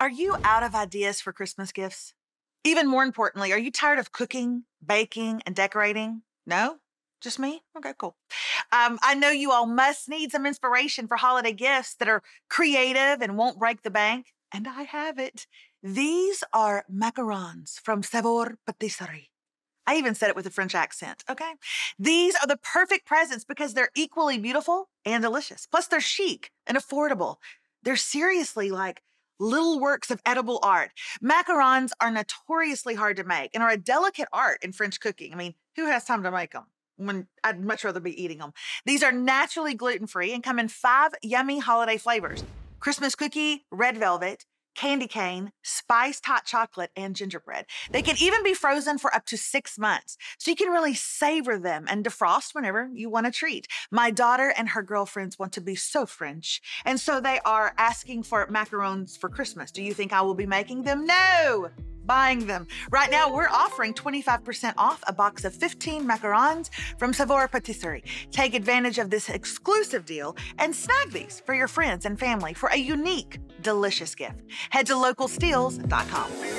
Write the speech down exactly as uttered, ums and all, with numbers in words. Are you out of ideas for Christmas gifts? Even more importantly, are you tired of cooking, baking, and decorating? No? Just me? Okay, cool. Um, I know you all must need some inspiration for holiday gifts that are creative and won't break the bank. And I have it. These are macarons from Savor Patisserie. I even said it with a French accent, okay? These are the perfect presents because they're equally beautiful and delicious. Plus, they're chic and affordable. They're seriously like little works of edible art. Macarons are notoriously hard to make and are a delicate art in French cooking. I mean, who has time to make them when I'd much rather be eating them? These are naturally gluten-free and come in five yummy holiday flavors: Christmas cookie, red velvet, candy cane, spiced hot chocolate, and gingerbread. They can even be frozen for up to six months, so you can really savor them and defrost whenever you want a treat. My daughter and her girlfriends want to be so French, and so they are asking for macarons for Christmas. Do you think I will be making them? No! Buying them. Right now, we're offering twenty-five percent off a box of fifteen macarons from Savor Patisserie. Take advantage of this exclusive deal and snag these for your friends and family for a unique, delicious gift. Head to local steals dot com.